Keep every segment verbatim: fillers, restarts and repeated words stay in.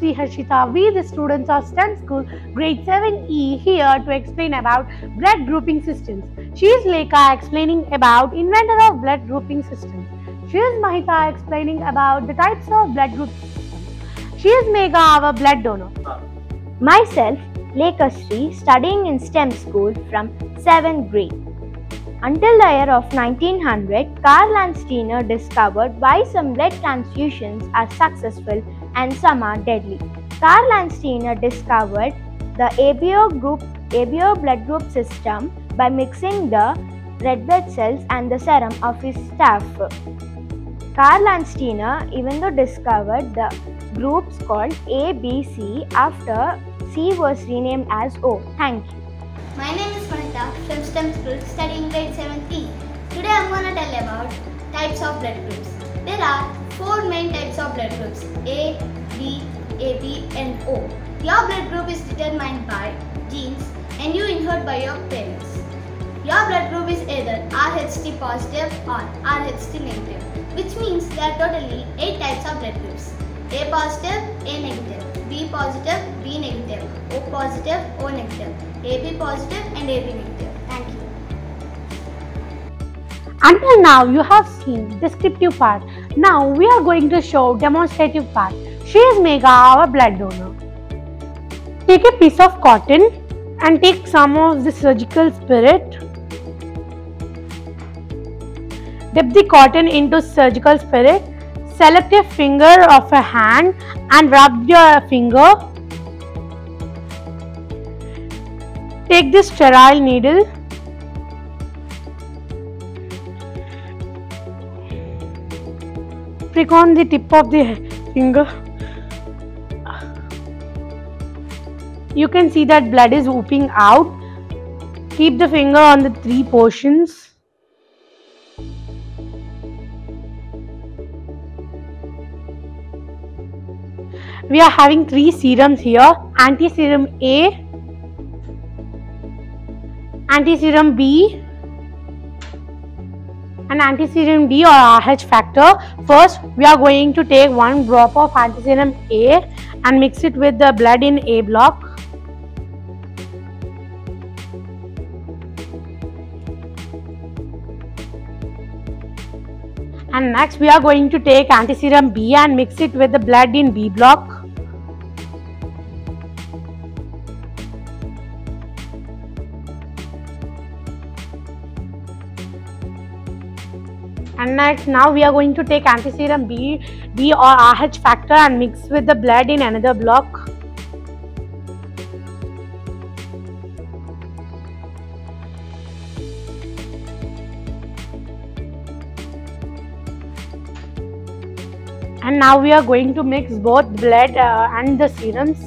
Sri Harshita. We, the students of STEM School, Grade seven E, here to explain about blood grouping systems. She is Lekha explaining about inventor of blood grouping systems. She is Mahita explaining about the types of blood grouping systems. She is Megha, our blood donor. Myself, Lekha Sri, studying in STEM School from seventh grade. Until the year of nineteen hundred, Karl Landsteiner discovered why some blood transfusions are successful and some are deadly. Karl Landsteiner discovered the A B O group, A B O blood group system by mixing the red blood cells and the serum of his staff. Karl Landsteiner even though discovered the groups called A, B, C after C was renamed as O. Thank you. My name is Manita from STEM School, studying grade seven E. Today I am going to tell about types of blood groups. There are four main types of blood groups: A, B, A B and O. Your blood group is determined by genes and you inherit by your parents. Your blood group is either R H D positive or R H D negative, which means there are totally eight types of blood groups: A positive, A negative, B positive, B negative, O positive, O negative, A B positive and A B negative. Thank you. Until now you have seen descriptive part. Now we are going to show demonstrative part. She is Megha, our blood donor. Take a piece of cotton and take some of the surgical spirit. Dip the cotton into surgical spirit. Select a finger of a hand and rub your finger. Take this sterile needle. Prick on the tip of the finger. You can see that blood is oozing out. Keep the finger on the three portions. We are having three serums here: anti-serum A, anti-serum B, and anti-serum D or R H factor. First, we are going to take one drop of anti-serum A and mix it with the blood in A block. And next we are going to take anti-serum B and mix it with the blood in B block. And next now we are going to take anti-serum B, D or R H factor and mix with the blood in another block. And now we are going to mix both blood uh, and the serums.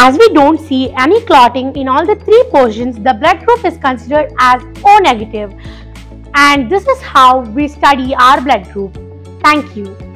As we don't see any clotting in all the three portions, the blood group is considered as O negative. And this is how we study our blood group. Thank you.